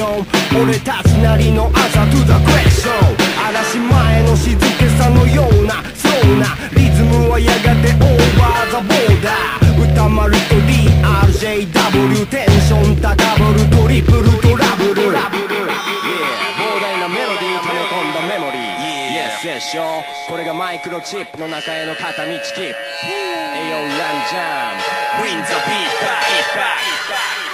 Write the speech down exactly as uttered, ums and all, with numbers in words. ョン、俺たちなりのアンサートゥザクエスチョン、嵐前の静けさのようなスローなリズムはやがてオーバーザボーダー、歌丸と ディーアールジェーダブリュー テンション高ぶるトリプルトラブル、yeah、膨大なメロディー溜め込んだメモリー、Yes, yes, yo. これがマイクロチップの中への片道切符。Ayo, Ram Jam. Win the beat back.